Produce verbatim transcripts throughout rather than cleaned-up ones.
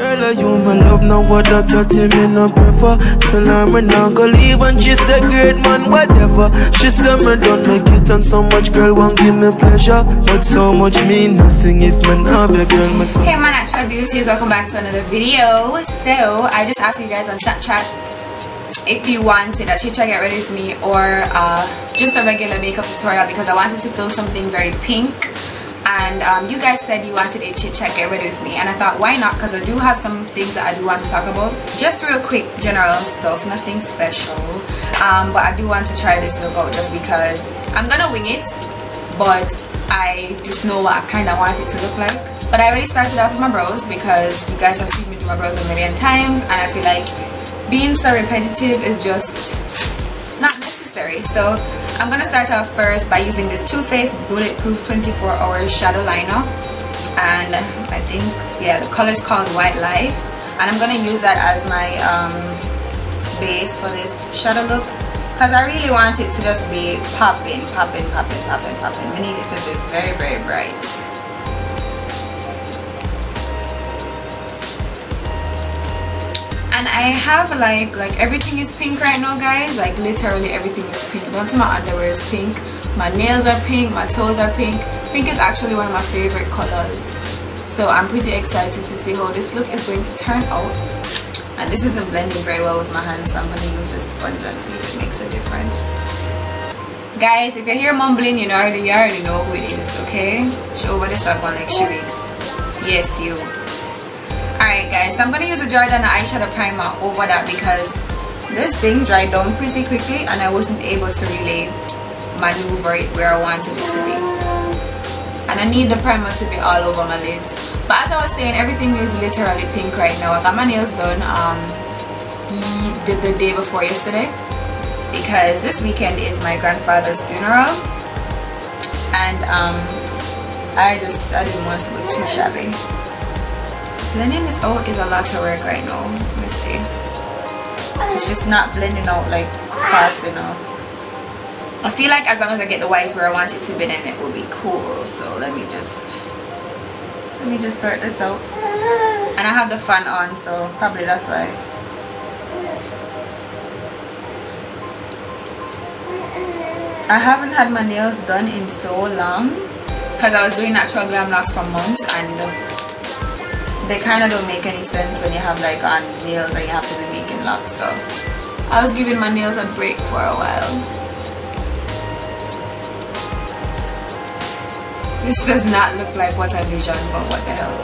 Girl, I you my love, now what I got him in a prefer. Tell her me not go leave and she said great man, whatever. She said me don't make it and so much girl won't give me pleasure. But so much mean nothing if man have a girl myself. Hey my natural beauties, welcome back to another video. So I just asked you guys on Snapchat if you wanted a chit chat get ready with me or uh, just a regular makeup tutorial because I wanted to film something very pink, and um, you guys said you wanted a chit chat get ready with me, and I thought why not, because I do have some things that I do want to talk about. Just real quick general stuff, nothing special, um, but I do want to try this look out just because I'm gonna wing it, but I just know what I kind of want it to look like. But I already started off with my brows because you guys have seen me do my brows a million times and I feel like being so repetitive is just not necessary. So I'm gonna start off first by using this Too Faced Bulletproof twenty-four hour Shadow Liner, and I think yeah the color is called White Light, and I'm gonna use that as my um, base for this shadow look because I really want it to just be popping, popping, popping, popping, popping. I need it to be very, very bright. And I have like like everything is pink right now, guys. Like literally everything is pink. Down to my underwear is pink. My nails are pink. My toes are pink. Pink is actually one of my favorite colors. So I'm pretty excited to see how this look is going to turn out. And this isn't blending very well with my hands, so I'm gonna use a sponge and see if it makes a difference. Guys, if you hear mumbling, you know already you already know who it is, okay? Show over this up on like Sheree. Yes, you. Alright guys, so I'm going to use a Jordana eyeshadow primer over that because this thing dried down pretty quickly and I wasn't able to really maneuver it where I wanted it to be. And I need the primer to be all over my lids. But as I was saying, everything is literally pink right now. I got my nails done um, the, the day before yesterday because this weekend is my grandfather's funeral, and um, I just I didn't want to look too shabby. Blending this out is a lot of work right now. Let's see. It's just not blending out like fast enough. I feel like as long as I get the whites where I want it to be, then it will be cool. So let me just let me just sort this out. And I have the fan on, so probably that's why. I haven't had my nails done in so long because I was doing natural glam locks for months and they kind of don't make any sense when you have like on nails and you have to be making locks, so I was giving my nails a break for a while. This does not look like what I envisioned, but what the hell.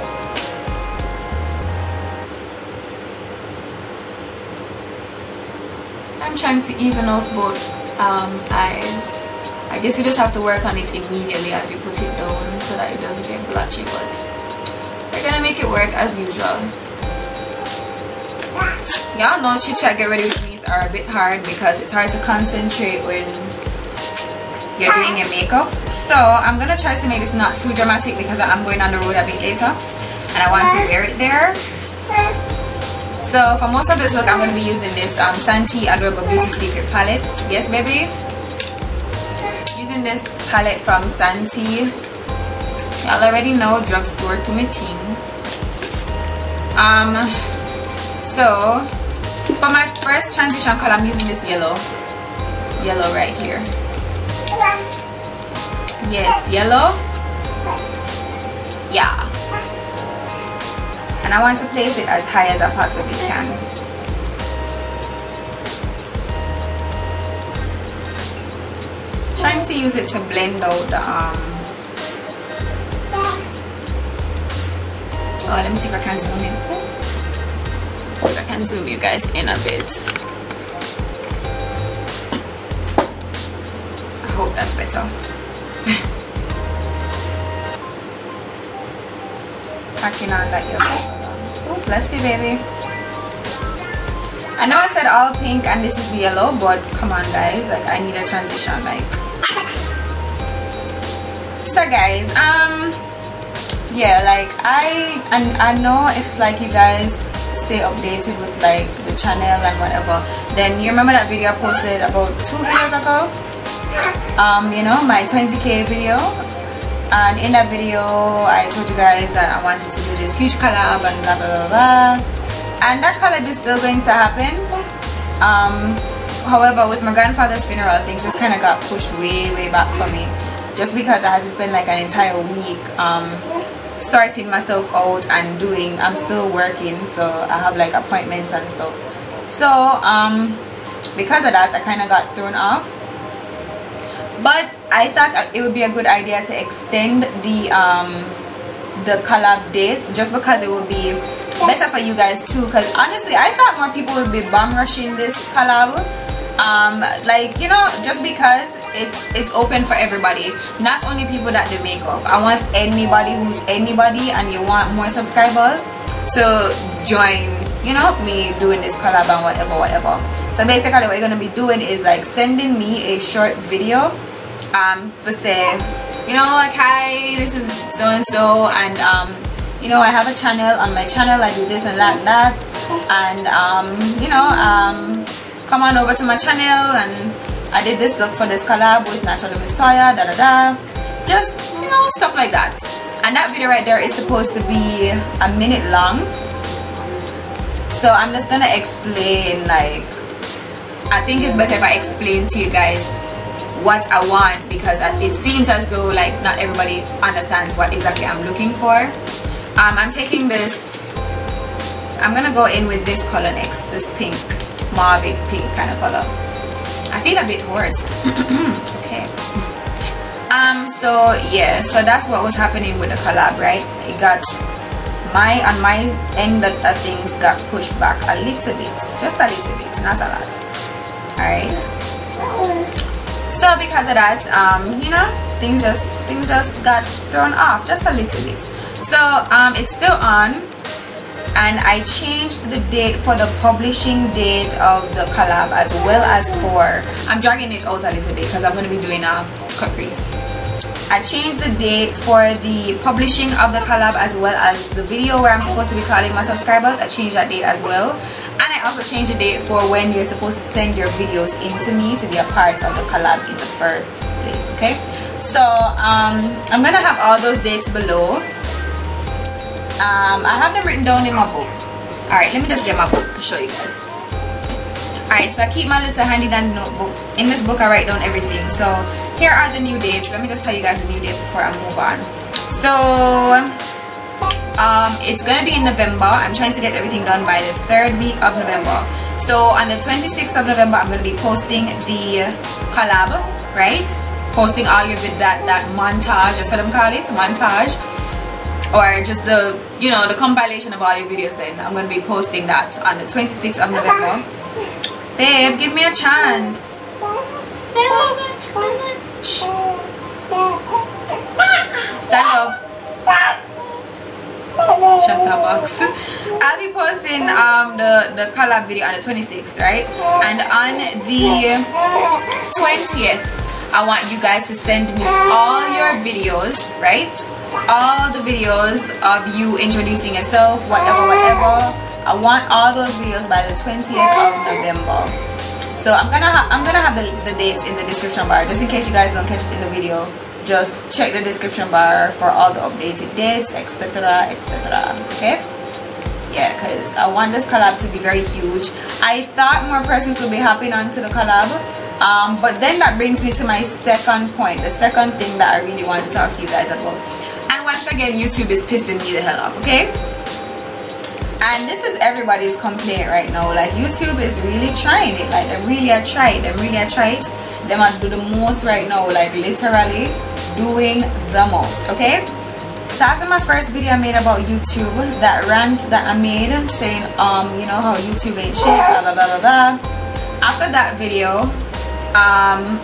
I'm trying to even out both um, eyes. I guess you just have to work on it immediately as you put it down so that it doesn't get blotchy, but we're gonna make it work as usual. Y'all know chit chat get ready with me's are a bit hard because it's hard to concentrate when you're doing your makeup. So I'm gonna try to make this not too dramatic because I'm going on the road a bit later and I want to wear it there. So for most of this look I'm gonna be using this um, Santee Adorable Beauty Secret palette. Yes baby. Using this palette from Santee. Y'all already know, drugstore to my team. Um, so, for my first transition color, I'm using this yellow. Yellow right here. Yes, yellow. Yeah. And I want to place it as high as I possibly can. Trying to use it to blend out the um. Oh, let me see if I can zoom in. If I can zoom you guys in a bit. I hope that's better. Packing on that yellow. Oh, bless you, baby. I know I said all pink and this is yellow, but come on, guys. Like, I need a transition. Like, so, guys, um. yeah, like I and I know if like you guys stay updated with like the channel and whatever, then you remember that video I posted about two videos ago, um you know, my twenty K video. And in that video, I told you guys that I wanted to do this huge collab and blah blah blah, blah. And that collab is still going to happen. Um, however, with my grandfather's funeral, things just kind of got pushed way way back for me, just because I had to spend like an entire week um, sorting myself out and doing. I'm still working, so I have like appointments and stuff. So um, because of that, I kind of got thrown off. But I thought it would be a good idea to extend the um, the collab days, just because it will be better for you guys too. Because honestly, I thought more people would be bum rushing this collab. Um, like, you know, just because it's it's open for everybody, not only people that do makeup. I want anybody who's anybody, and you want more subscribers to join, you know, me doing this collab and whatever, whatever. So basically, what you're gonna be doing is like sending me a short video. Um, for say, you know, like, hi, this is so and so, and um, you know, I have a channel. On my channel, I do this and that, that, and um, you know, um, come on over to my channel, and I did this look for this collab with NaturallyMsToya, da da da, just, you know, stuff like that. And that video right there is supposed to be a minute long, so I'm just gonna explain. Like, I think it's better if I explain to you guys what I want, because it seems as though like not everybody understands what exactly I'm looking for. Um, I'm taking this, I'm gonna go in with this color next, this pink, mauve pink kind of color. I feel a bit hoarse. Okay. Um, so yeah, so that's what was happening with the collab, right? It got, my, on my end of things got pushed back a little bit, just a little bit, not a lot. Alright. So because of that, um, you know, things just things just got thrown off just a little bit. So um, it's still on, and I changed the date for the publishing date of the collab, as well as for, I'm dragging it out a little bit because I'm going to be doing a cut crease. I changed the date for the publishing of the collab, as well as the video where I'm supposed to be calling my subscribers. I changed that date as well. And I also changed the date for when you're supposed to send your videos in to me to be a part of the collab in the first place, okay? So, um, I'm going to have all those dates below. Um, I have them written down in my book. Alright, let me just get my book to show you guys. Alright, so I keep my little handy dandy notebook. In this book, I write down everything. So, here are the new dates. Let me just tell you guys the new dates before I move on. So, um, it's going to be in November. I'm trying to get everything done by the third week of November. So, on the twenty-sixth of November, I'm going to be posting the collab, right? Posting all your vid, that, that montage, that's what I'm calling it, montage. Or just the, you know, the compilation of all your videos then. I'm going to be posting that on the twenty-sixth of November. Babe, give me a chance. Shh. Stand up. Chatterbox. I'll be posting um the the collab video on the twenty-sixth, right? And on the twentieth, I want you guys to send me all your videos, right? All the videos of you introducing yourself, whatever, whatever. I want all those videos by the twentieth of November. So I'm gonna ha I'm gonna have the, the dates in the description bar, just in case you guys don't catch it in the video. Just check the description bar for all the updated dates, etc, et cetera. Okay? Yeah, because I want this collab to be very huge. I thought more persons would be hopping onto the collab, um, but then that brings me to my second point, the second thing that I really want to talk to you guys about. And once again, YouTube is pissing me the hell off. Okay? And this is everybody's complaint right now. Like, YouTube is really trying it. Like, they really are trying. They really are trying. They must do the most right now. Like, literally doing the most. Okay? So after my first video I made about YouTube, that rant that I made saying, um, you know, how YouTube ain't shit, blah, blah, blah, blah, blah. After that video, um,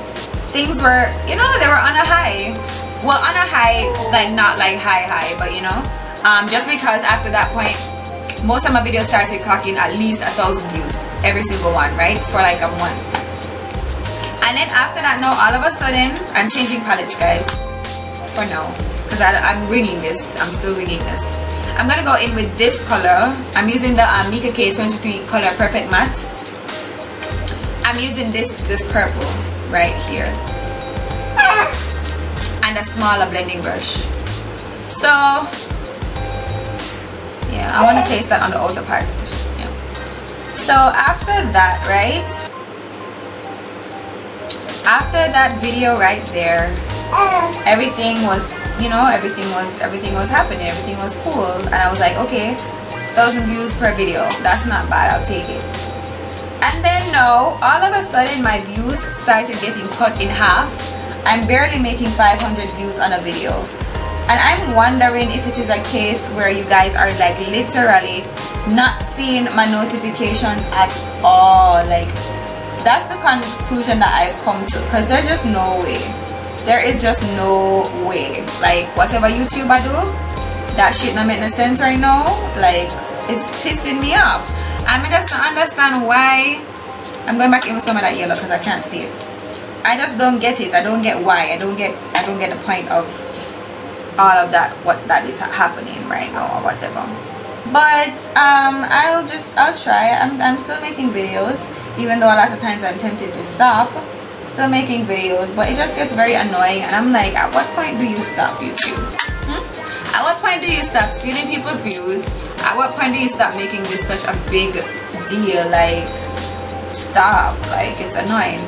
things were, you know, they were on a high. Well, on a high, like, not like high, high, but, you know. Um, just because after that point, most of my videos started clocking at least a thousand views, every single one, right, for like a month. And then after that, now all of a sudden, I'm changing palettes, guys, for now, because I'm winging this. I'm still winging this. I'm gonna go in with this color. I'm using the um, Nicka K C twenty-three Color Perfect Matte. I'm using this this purple right here. and a smaller blending brush. So yeah, I want to place that on the outer part. Yeah. So after that, right, after that video right there, everything was, you know, everything was everything was happening, everything was cool, and I was like, okay, thousand views per video, that's not bad, I'll take it. And then no, all of a sudden my views started getting cut in half. I'm barely making five hundred views on a video, and I'm wondering if it is a case where you guys are like literally not seeing my notifications at all. Like, that's the conclusion that I've come to, because there's just no way. There is just no way. Like, whatever YouTube I do, that shit don't make no sense right now. Like, it's pissing me off. I mean, I just don't understand why. I'm going back in with some of that yellow because I can't see it. I just don't get it. I don't get why. I don't get I don't get the point of just all of that, what that is happening right now or whatever. But um I'll just I'll try. I'm I'm still making videos, even though a lot of times I'm tempted to stop. Still making videos, but it just gets very annoying, and I'm like, at what point do you stop YouTube? Hmm? At what point do you stop stealing people's views? At what point do you stop making this such a big deal? Like, stop. Like, it's annoying.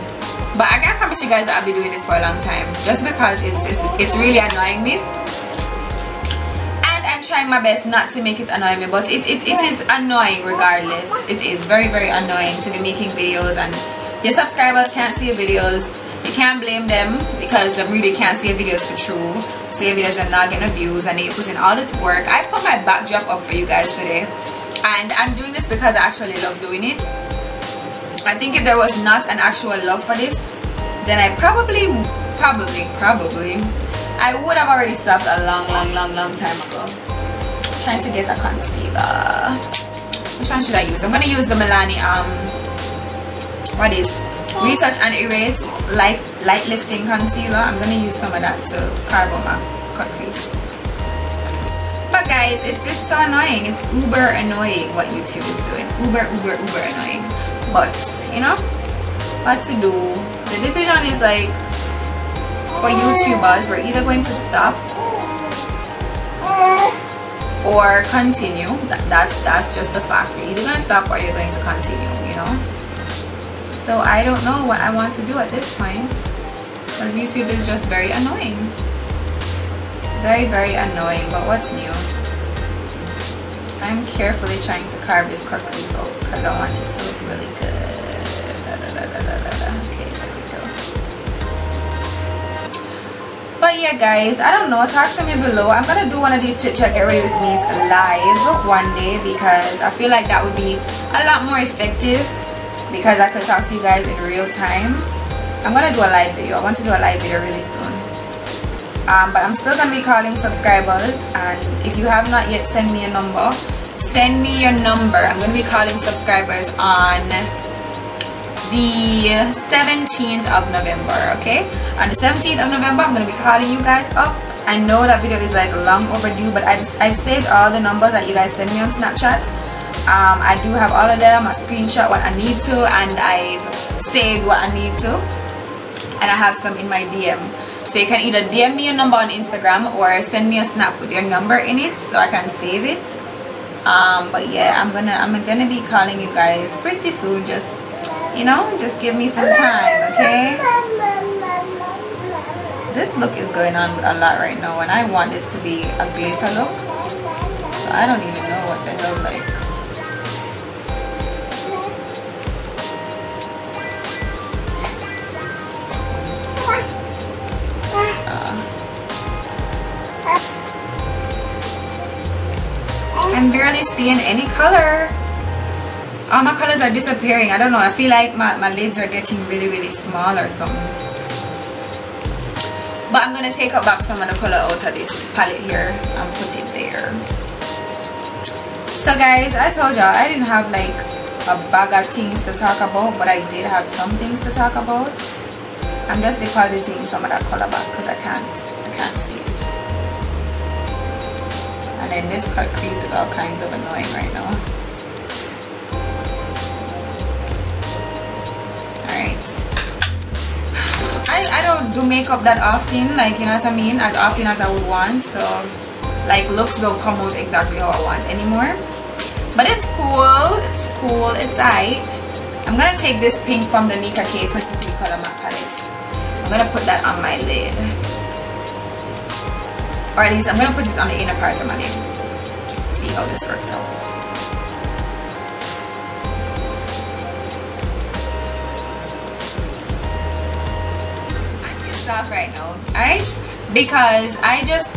But I can't promise you guys that I'll be doing this for a long time, just because it's it's, it's really annoying me, and I'm trying my best not to make it annoying me, but it, it, it is annoying regardless. It is very, very annoying to be making videos and your subscribers can't see your videos. You can't blame them, because they really can't see your videos for true. See your videos and not getting views, and they put in all this work. I put my backdrop up for you guys today, and I'm doing this because I actually love doing it. I think if there was not an actual love for this, then I probably, probably, probably, I would have already stopped a long, long, long, long time ago. I'm trying to get a concealer. Which one should I use? I'm gonna use the Milani um. What is Retouch and Erase light light lifting concealer. I'm gonna use some of that to carve on my cut crease. But guys, it's it's so annoying. It's uber annoying what YouTube is doing. Uber uber uber annoying. But you know what to do. The decision is, like, for YouTubers, we're either going to stop or continue. That, that's that's just the fact. You're either gonna stop or you're going to continue. You know. So I don't know what I want to do at this point, because YouTube is just very annoying. Very, very annoying, but what's new? I'm carefully trying to carve this cut crease out because I want it to look really good. Da, da, da, da, da, da. Okay, there we go. But yeah guys, I don't know, talk to me below. I'm going to do one of these chit chat get ready with me's live one day, because I feel like that would be a lot more effective, because I could talk to you guys in real time. I'm gonna do a live video. I want to do a live video really soon. Um, but I'm still gonna be calling subscribers, and if you have not yet sent me a number, send me your number. I'm gonna be calling subscribers on the seventeenth of November, okay? On the seventeenth of November, I'm gonna be calling you guys up. I know that video is like long overdue, but I've, I've saved all the numbers that you guys send me on Snapchat. Um, I do have all of them. I screenshot what I need to, and I've saved what I need to, and I have some in my D M. So you can either D M me your number on Instagram or send me a snap with your number in it so I can save it. Um, but yeah, I'm gonna I'm gonna be calling you guys pretty soon. Just, you know, just give me some time, okay? This look is going on a lot right now, and I want this to be a glitter look. So I don't even know what the hell, like. I'm barely seeing any color. All my colors are disappearing. I don't know. I feel like my, my lids are getting really, really small or something. But I'm going to take up back some of the color out of this palette here and put it there. So guys, I told y'all I didn't have like a bag of things to talk about, but I did have some things to talk about. I'm just depositing some of that color back because I can't, I can't see it. And then this cut crease is all kinds of annoying right now. Alright. I, I don't do makeup that often, like, you know what I mean, as often as I would want. So like looks don't come out exactly how I want anymore, but it's cool, it's cool, it's aight. I'm gonna take this pink from the Nicka K C twenty-three Color Matte palette. I'm gonna put that on my lid, or at least I'm gonna put this on the inner part of my lid. See how this works out. Off right now, alright, because I just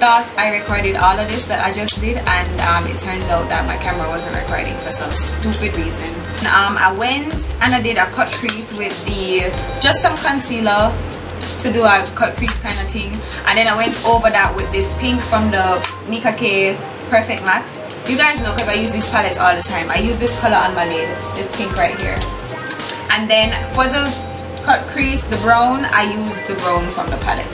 thought I recorded all of this that I just did, and um, it turns out that my camera wasn't recording for some stupid reason. um, I went and I did a cut crease with the just some concealer to do a cut crease kind of thing, and then I went over that with this pink from the Nicka K Perfect Matte. You guys know because I use these palettes all the time, I use this color on my lid, this pink right here. And then for the cut crease, the brown, I used the brown from the palette,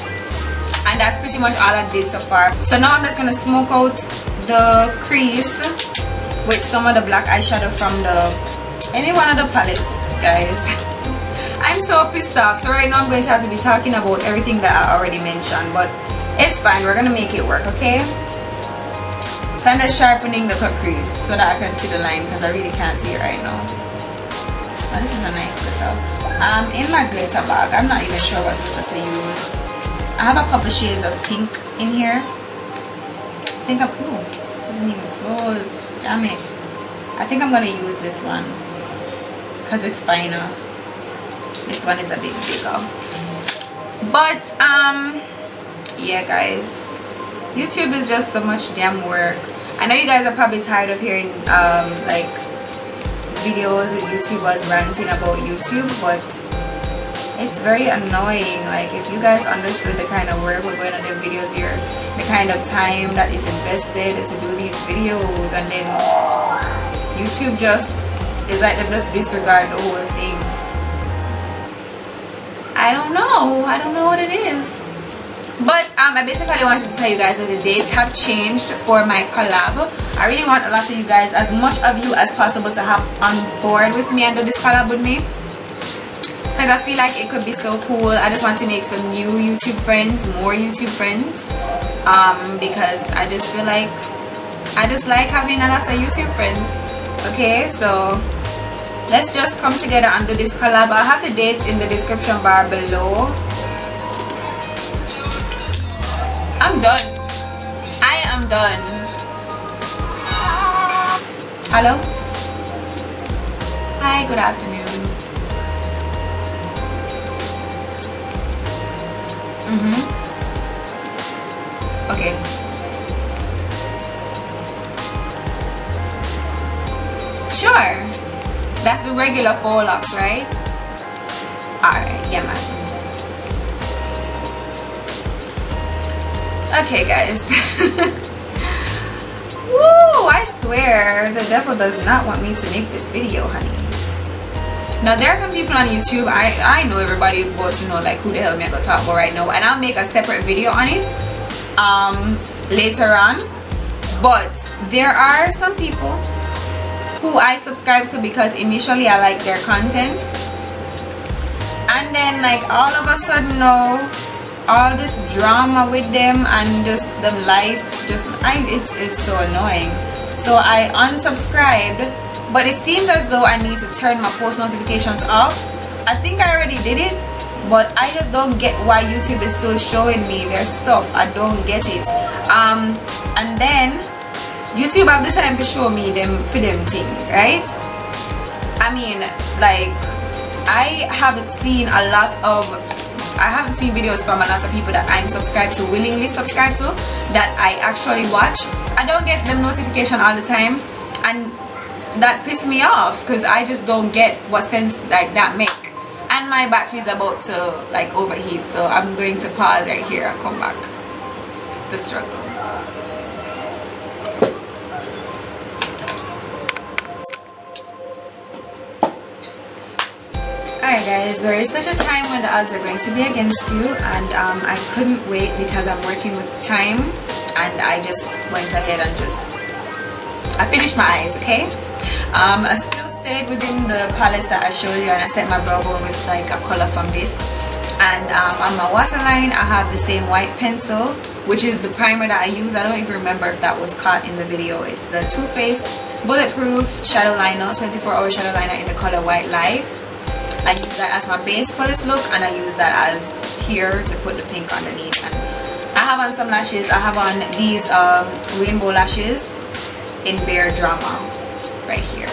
and that's pretty much all I did so far. So now I'm just gonna smoke out the crease with some of the black eyeshadow from the any one of the palettes. Guys, I'm so pissed off, so right now I'm going to have to be talking about everything that I already mentioned, but it's fine, we're gonna make it work. Okay, so I'm just sharpening the cut crease so that I can see the line, because I really can't see it right now. So this is a nice little Um, in my glitter bag, I'm not even sure what glitter to use. I have a couple shades of pink in here. I think I'm, ooh, this isn't even closed, damn it. I think I'm going to use this one because it's finer. This one is a bit bigger. But, um, yeah guys, YouTube is just so much damn work. I know you guys are probably tired of hearing, um, like, videos with YouTubers ranting about YouTube, but it's very annoying. Like, if you guys understood the kind of work we're going on in videos here, the kind of time that is invested to do these videos, and then YouTube just is like they just disregard the whole thing. I don't know. I don't know what it is. But um, I basically wanted to tell you guys that the dates have changed for my collab. I really want a lot of you guys, as much of you as possible, to have on board with me and do this collab with me, because I feel like it could be so cool. I just want to make some new YouTube friends, more YouTube friends, um, because I just feel like I just like having a lot of YouTube friends. Okay, so let's just come together and do this collab. I'll have the dates in the description bar below. I'm done. I am done. Hello? Hi, good afternoon. Mm-hmm. Okay. Sure. That's the regular four locks, right? Alright, yeah man. Okay guys, woo, I swear the devil does not want me to make this video, honey. Now there are some people on YouTube, I, I know everybody wants to know like who the hell me I gonna talk about right now, and I'll make a separate video on it um, later on. But there are some people who I subscribe to because initially I like their content, and then like all of a sudden no. all this drama with them and just the life, just I, it's it's so annoying. So I unsubscribed, but it seems as though I need to turn my post notifications off. I think I already did it, but I just don't get why YouTube is still showing me their stuff. I don't get it. Um, and then YouTube have the time to show me them for them thing, right? I mean, like I haven't seen a lot of. I haven't seen videos from a lot of people that I'm subscribed to, willingly subscribed to, that I actually watch. I don't get them notification all the time, and that pissed me off because I just don't get what sense like that make. And my battery is about to like overheat, so I'm going to pause right here and come back. The struggle. Alright guys, there is such a time when the odds are going to be against you, and um, I couldn't wait because I'm working with time, and I just went ahead and just, I finished my eyes, okay? Um, I still stayed within the palettes that I showed you, and I set my brow bone with like a color from this. And um, on my waterline, I have the same white pencil, which is the primer that I use. I don't even remember if that was caught in the video. It's the Too Faced Bulletproof Shadow Liner, twenty-four hour Shadow Liner in the color White Light. I use that as my base for this look, and I use that as here to put the pink underneath. And I have on some lashes. I have on these um, rainbow lashes in Bare Drama right here.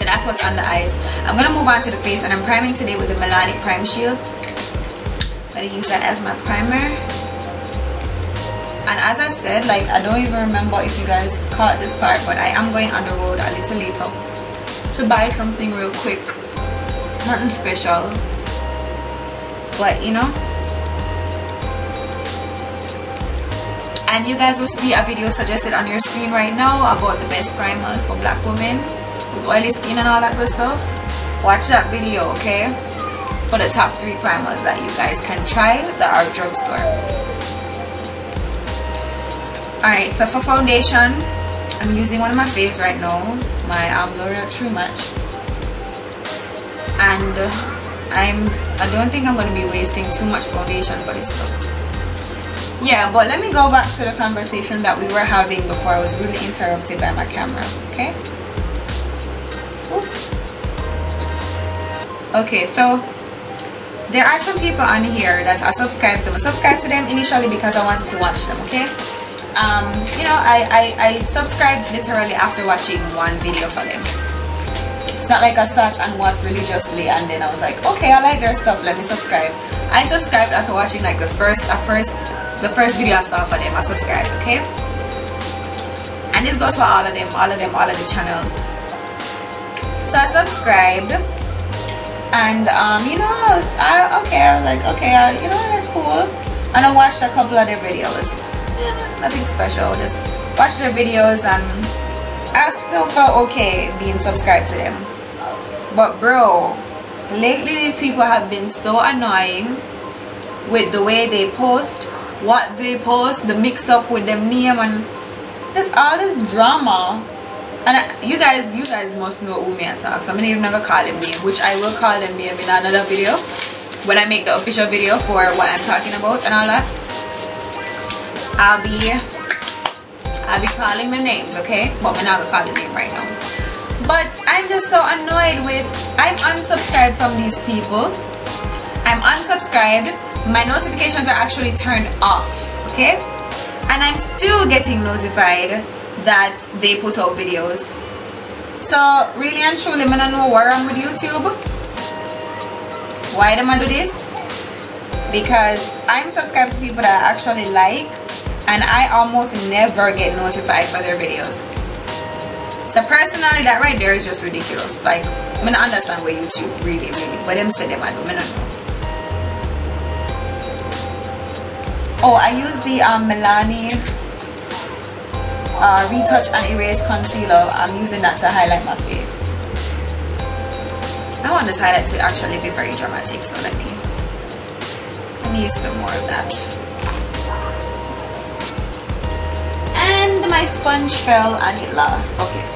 So that's what's on the eyes. I'm going to move on to the face, and I'm priming today with the Milani Prime Shield. I'm going to use that as my primer. And as I said, like, I don't even remember if you guys caught this part, but I am going on the road a little later to buy something real quick. Nothing special, but you know. And you guys will see a video suggested on your screen right now about the best primers for black women with oily skin and all that good stuff. Watch that video, okay, for the top three primers that you guys can try that are drugstore. Alright, so for foundation, I'm using one of my faves right now, my um, L'Oreal True Match, and I'm I don't think I'm going to be wasting too much foundation for this look. Yeah, but let me go back to the conversation that we were having before I was really interrupted by my camera, okay? Okay, so there are some people on here that I subscribed to. I subscribed to them initially because I wanted to watch them, okay? Um, you know, I, I, I subscribed literally after watching one video for them. It's not like I sat and watched religiously and then I was like, okay, I like their stuff, let me subscribe. I subscribed after watching like the first, uh, first, the first video I saw for them. I subscribed, okay? And this goes for all of them, all of them, all of the channels. So I subscribed. And um, you know, I was I, okay. I was like, okay, I, you know, they're cool. And I watched a couple of their videos. Yeah, nothing special. Just watched their videos, and I still felt okay being subscribed to them. But bro, lately these people have been so annoying with the way they post, what they post, the mix-up with them name, and just all this drama. And I, you guys, you guys must know who me I talk. So I'm not even gonna call him name, which I will call him name in another video when I make the official video for what I'm talking about and all that. I'll be, I'll be calling the names, okay? But I'm not gonna call the name right now. But I'm just so annoyed with. I'm unsubscribed from these people. I'm unsubscribed. My notifications are actually turned off, okay? And I'm still getting notified that they put out videos. So really and truly, I don't know what I'm with YouTube. Why do I do this? Because I'm subscribed to people that I actually like, and I almost never get notified for their videos. So personally, that right there is just ridiculous. Like, I don't understand where YouTube really really, but them say them I don't know. Oh, I use the um, Milani Uh, Retouch and Erase Concealer. I'm using that to highlight my face. I want this highlight to actually be very dramatic, so let me let me use some more of that. And my sponge fell and it lost. Okay,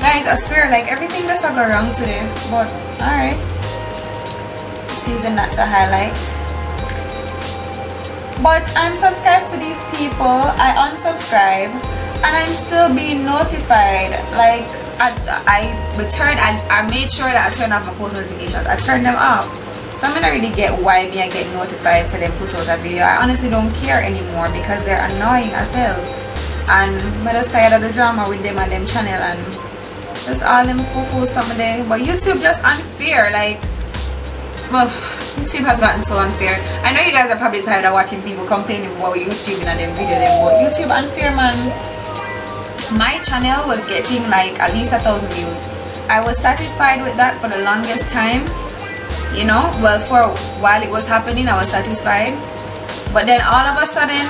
guys, I swear, like, everything that's all go wrong today. But all right, just using that to highlight. But I'm subscribed to these people, I unsubscribe, and I'm still being notified. Like, I, I returned, I, I made sure that I turned off my post notifications. I turned them off. So I'm gonna really get why me I get notified to them put out a video. I honestly don't care anymore because they're annoying as hell. And I'm just tired of the drama with them and them channel and just all them foo-foo something there. But YouTube just unfair, like, well, YouTube has gotten so unfair. I know you guys are probably tired of watching people complaining about YouTube and their video, but YouTube unfair, man. My channel was getting like at least a thousand views. I was satisfied with that for the longest time, you know. Well, for a while it was happening, I was satisfied. But then all of a sudden,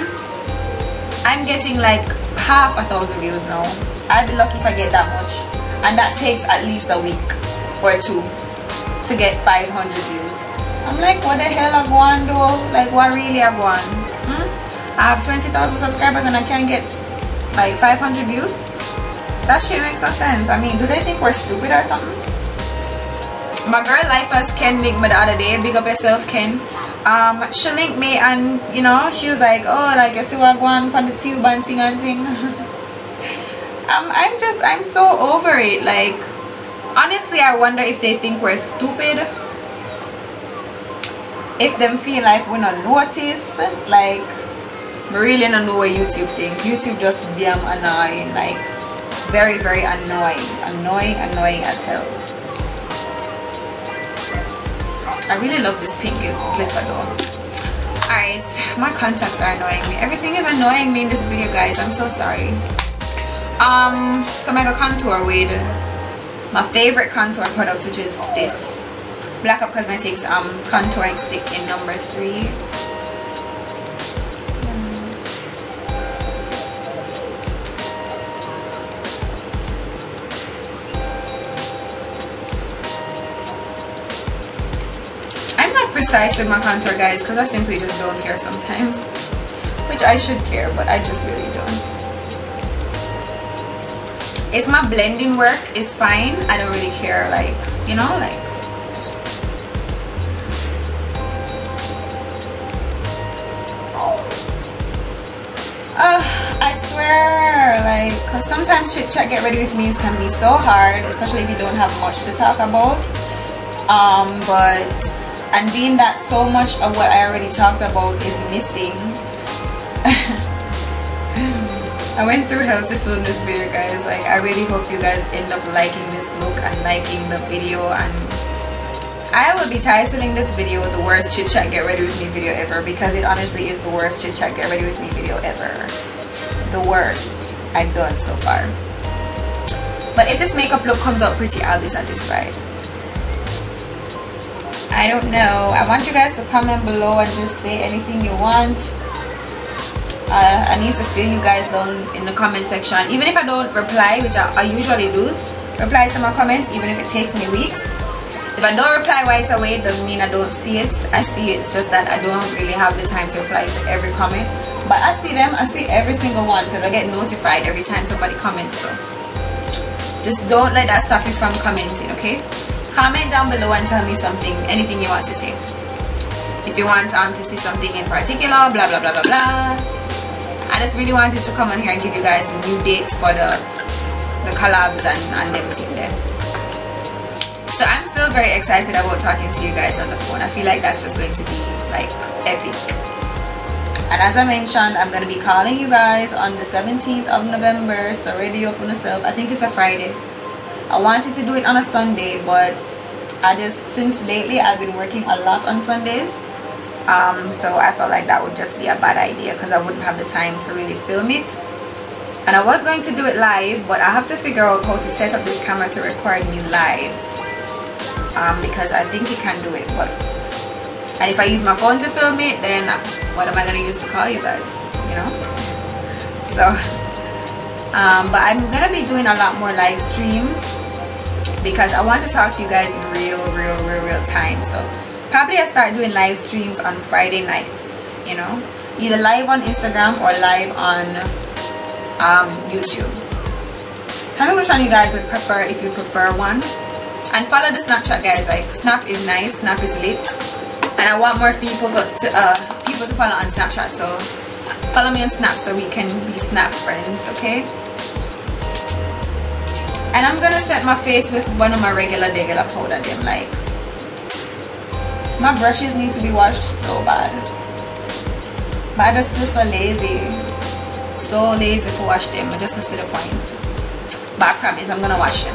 I'm getting like half a thousand views now. I'd be lucky if I get that much, and that takes at least a week or two to get five hundred views. I'm like, what the hell I go on though? Like, what really I go on? Hmm? I have twenty thousand subscribers and I can't get like five hundred views? That shit makes no sense. I mean, do they think we're stupid or something? my girl life as Ken linked me the other day, big up yourself Ken. Um, she linked me and you know she was like, oh, like I see what I want on the tube and thing and thing. um, I'm just I'm so over it. Like honestly, I wonder if they think we're stupid. If them feel like we don't notice, like we really don't know what YouTube think. YouTube just damn annoying, like very very annoying, annoying, annoying as hell. I really love this pink glitter though. Alright, my contacts are annoying me. Everything is annoying me in this video, guys. I'm so sorry. Um, so I got contour with my favorite contour product, which is this Black Up Cosmetics um contouring stick in number three. I'm not precise with my contour, guys, because I simply just don't care sometimes, which I should care, but I just really don't. If my blending work is fine, I don't really care. Like you know, like. Uh, I swear, like, cause sometimes chit chat get ready with me can be so hard, especially if you don't have much to talk about. Um, but and being that so much of what I already talked about is missing, I went through hell to film this video, guys. Like, I really hope you guys end up liking this look and liking the video. And I will be titling this video the worst chit chat get ready with me video ever, because it honestly is the worst chit chat get ready with me video ever, the worst I've done so far. But if this makeup look comes out pretty, I'll be satisfied. I don't know. I want you guys to comment below and just say anything you want. uh, I need to feel you guys down in the comment section, even if I don't reply, which I, I usually do reply to my comments, even if it takes me weeks. If I don't reply right away, it doesn't mean I don't see it. I see it, it's just that I don't really have the time to reply to every comment. But I see them, I see every single one, because I get notified every time somebody comments. So just don't let that stop you from commenting, okay? Comment down below and tell me something, anything you want to say. If you want um, to see something in particular, blah, blah, blah, blah, blah. I just really wanted to come on here and give you guys new dates for the, the collabs and, and everything there. So I'm still very excited about talking to you guys on the phone. I feel like that's just going to be like epic. And as I mentioned, I'm going to be calling you guys on the seventeenth of November. So ready up on yourself. I think it's a Friday. I wanted to do it on a Sunday, but I just, since lately I've been working a lot on Sundays. Um, so I felt like that would just be a bad idea, because I wouldn't have the time to really film it. And I was going to do it live, but I have to figure out how to set up this camera to record you live. Um, because I think it can do it, but and if I use my phone to film it, then what am I gonna use to call you guys, you know? So um, but I'm gonna be doing a lot more live streams, because I want to talk to you guys in real real real real time. So probably I start doing live streams on Friday nights, you know, either live on Instagram or live on um, YouTube. Tell me which one you guys would prefer, if you prefer one. And follow the Snapchat, guys. Like, Snap is nice, Snap is lit, and I want more people to uh, people to follow on Snapchat. So follow me on Snap so we can be Snap friends, okay? And I'm gonna set my face with one of my regular regular powder. Them like my brushes need to be washed so bad, but I just feel so lazy, so lazy to wash them. I just don't see the point. But I promise, I'm gonna wash them.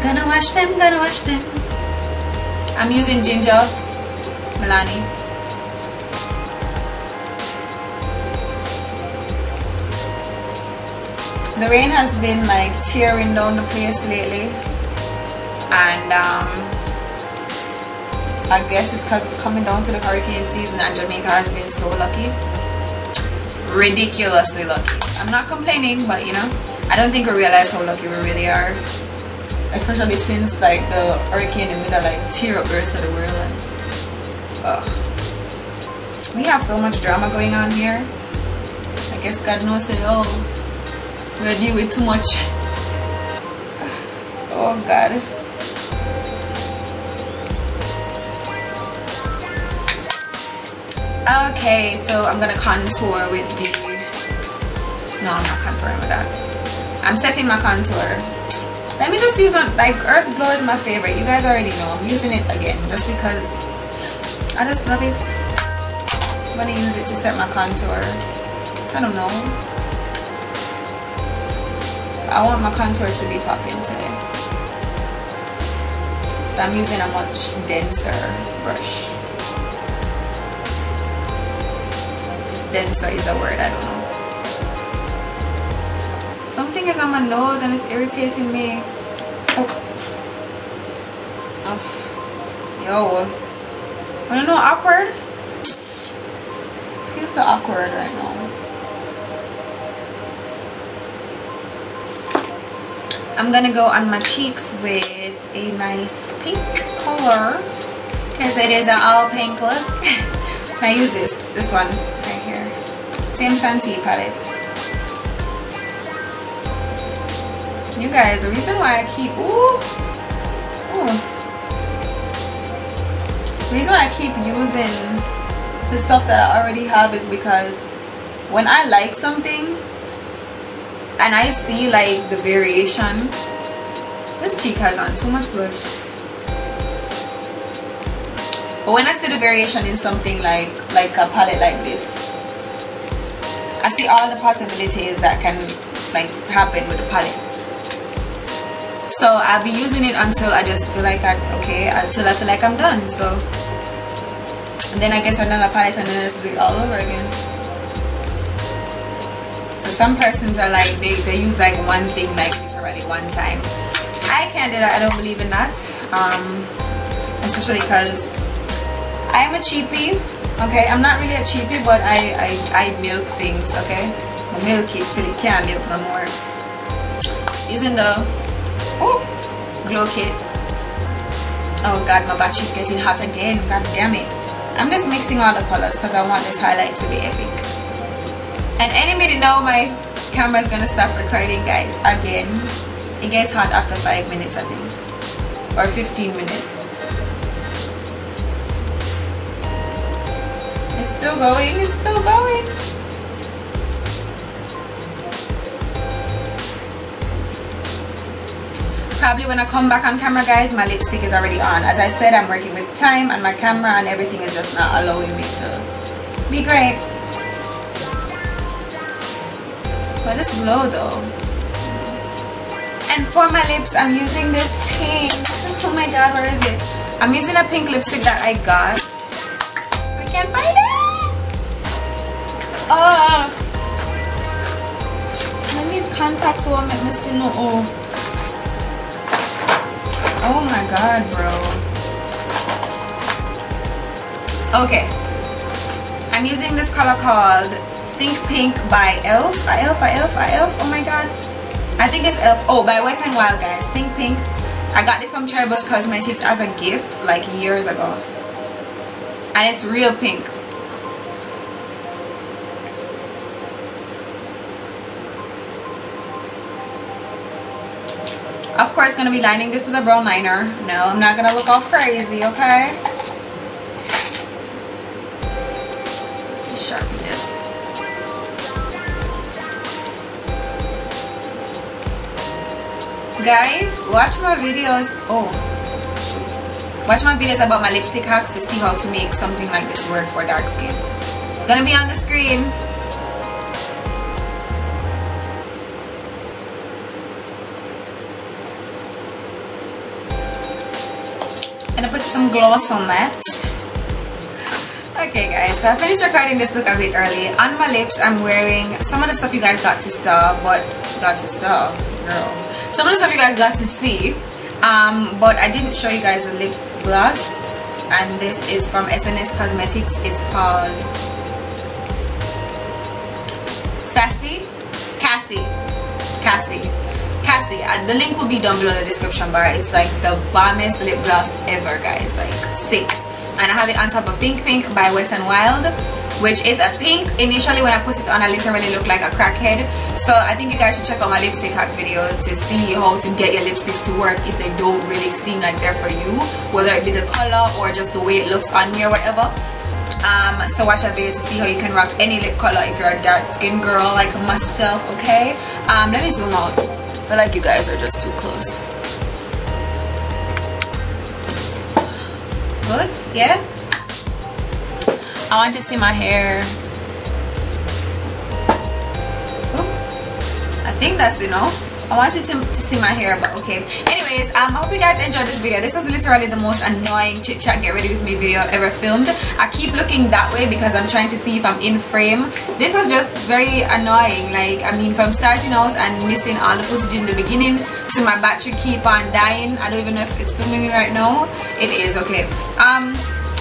Gonna wash them, gonna wash them. I'm using ginger, Milani. The rain has been like tearing down the place lately, and um, I guess it's because it's coming down to the hurricane season, and Jamaica has been so lucky, ridiculously lucky. I'm not complaining, but you know, I don't think we realize how lucky we really are. Especially since like the hurricane in the middle like tear up the rest of the world. And, ugh. We have so much drama going on here. I guess God knows it all. We're dealing with too much. Oh God. Okay, so I'm gonna contour with the, no, I'm not contouring with that. I'm setting my contour. Let me just use on, like, Earth Glow is my favorite. You guys already know. I'm using it again just because I just love it. I'm gonna use it to set my contour. I don't know. I want my contour to be popping today. So I'm using a much denser brush. Denser is a word, I don't know. Something is on my nose and it's irritating me. Oh. Oh. Yo. I don't know, awkward? I feel so awkward right now. I'm gonna go on my cheeks with a nice pink color because it is an all pink look. I use this, this one right here. Same Santee palette. You guys, the reason why I keep ooh, ooh, the reason why I keep using the stuff that I already have is because when I like something and I see like the variation. This cheek has on too much blush. But when I see the variation in something like like a palette like this, I see all the possibilities that can like happen with the palette. So I'll be using it until I just feel like I okay until I feel like I'm done. So and then I get another palette and then it's do it all over again. Some persons are like, they, they use like one thing like this already one time. I can't do that, I don't believe in that. Um, especially because I'm a cheapie, okay? I'm not really a cheapie, but I, I, I milk things, okay? I milk it till it can't milk no more. Using the oh, glow kit. Oh God, my battery's getting hot again, God damn it. I'm just mixing all the colors because I want this highlight to be epic. And any minute now, my camera is gonna stop recording, guys. Again, it gets hot after five minutes, I think, or fifteen minutes. It's still going. It's still going. Probably when I come back on camera, guys, my lipstick is already on. As I said, I'm working with time, and my camera and everything is just not allowing me to be great. But it's glow though. And for my lips, I'm using this pink. Oh my God, where is it? I'm using a pink lipstick that I got. I can't find it. Oh. Let me use contacts so I'm missing no. Oh my God, bro. Okay. I'm using this color called Think Pink by Elf. I Elf, I Elf, I Elf. Oh my God. I think it's Elf. Oh, by Wet n Wild, guys. Think Pink. I got this from Tribe's Cosmetics as a gift like years ago. And it's real pink. Of course, gonna be lining this with a brow liner. No, I'm not gonna look all crazy, okay? Sharpen this. Guys, watch my videos. Oh, shoot. Watch my videos about my lipstick hacks to see how to make something like this work for dark skin. It's gonna be on the screen. I'm gonna put some gloss on that. Okay, guys, so I finished recording this look a bit early. On my lips, I'm wearing some of the stuff you guys got to saw, but got to saw, girl. Some of the stuff you guys got to see, um, but I didn't show you guys the lip gloss, and this is from S N S Cosmetics. It's called Sassy Cassie. Cassie. Cassie. Uh, the link will be down below in the description bar. It's like the bombest lip gloss ever, guys. Like, sick. And I have it on top of Think Pink by Wet n Wild, which is a pink. Initially when I put it on, I literally looked like a crackhead. So I think you guys should check out my lipstick hack video to see how to get your lipsticks to work if they don't really seem like they're for you, whether it be the color or just the way it looks on me or whatever. Um, so watch that video to see how you can rock any lip color if you're a dark skin girl like myself, okay? Um, let me zoom out. I feel like you guys are just too close. Good? Yeah? I want to see my hair. Ooh, I think that's enough. I wanted to, to see my hair, but okay. Anyways, um, I hope you guys enjoyed this video. This was literally the most annoying chit chat get ready with me video I've ever filmed. I keep looking that way because I'm trying to see if I'm in frame. This was just very annoying. Like, I mean, from starting out and missing all the footage in the beginning to my battery keep on dying. I don't even know if it's filming me right now. It is, okay. Um.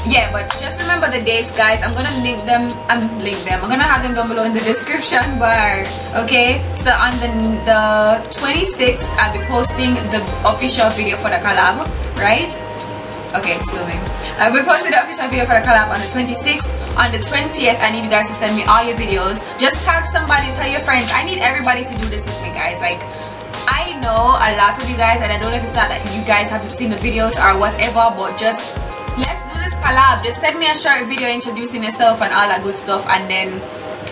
Yeah, but just remember the dates, guys. I'm gonna link them. I'm um, link them. I'm gonna have them down below in the description bar. Okay. So on the the twenty-sixth, I'll be posting the official video for the collab, right? Okay, it's filming. I will post the official video for the collab on the twenty-sixth. On the twentieth, I need you guys to send me all your videos. Just tag somebody, tell your friends. I need everybody to do this with me, guys. Like, I know a lot of you guys, and I don't know if it's not that you guys haven't seen the videos or whatever, but just let's do this collab. Just send me a short video introducing yourself and all that good stuff, and then,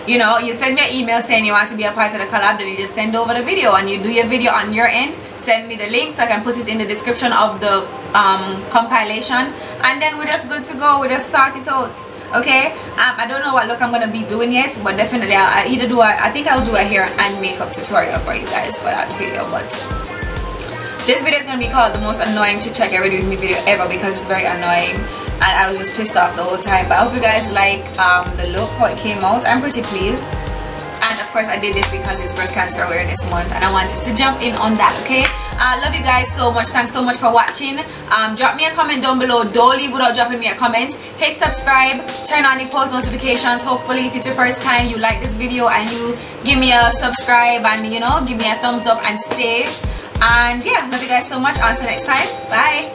you know, you send me an email saying you want to be a part of the collab, then you just send over the video and you do your video on your end. Send me the link so I can put it in the description of the um, compilation, and then we're just good to go. We just sort it out, okay? um, I don't know what look I'm gonna be doing yet, but definitely I'll, I'll either do a, I think I'll do a hair and makeup tutorial for you guys for that video. But this video is going to be called the most annoying chit chat get ready with me video ever because it's very annoying and I was just pissed off the whole time. But I hope you guys like um, the look, how it came out. I'm pretty pleased. And of course I did this because it's breast cancer awareness month and I wanted to jump in on that, okay? I uh, love you guys so much. Thanks so much for watching. Um, drop me a comment down below. Don't leave without dropping me a comment. Hit subscribe. Turn on the post notifications. Hopefully if it's your first time you like this video and you give me a subscribe and, you know, give me a thumbs up and stay. And yeah, love you guys so much. Until next time, bye.